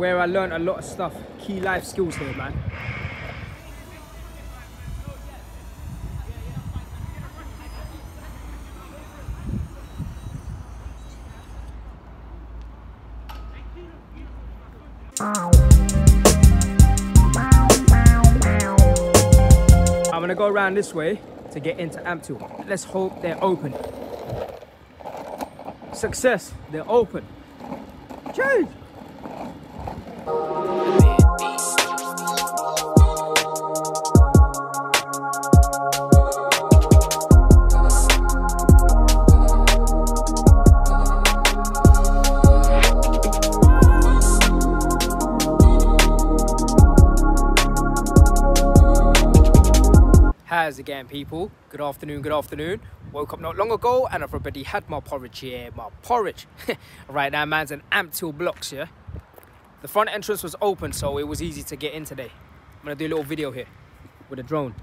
where I learned a lot of stuff, key life skills here, man. I'm gonna go around this way to get into Ampthill. Let's hope they're open. Success, they're open. Cheers! How's again, people? Good afternoon, good afternoon. Woke up not long ago and I've already had my porridge here, my porridge. Right now, man's in Ampthill blocks, yeah? The front entrance was open, so it was easy to get in today. I'm gonna do a little video here with a drone.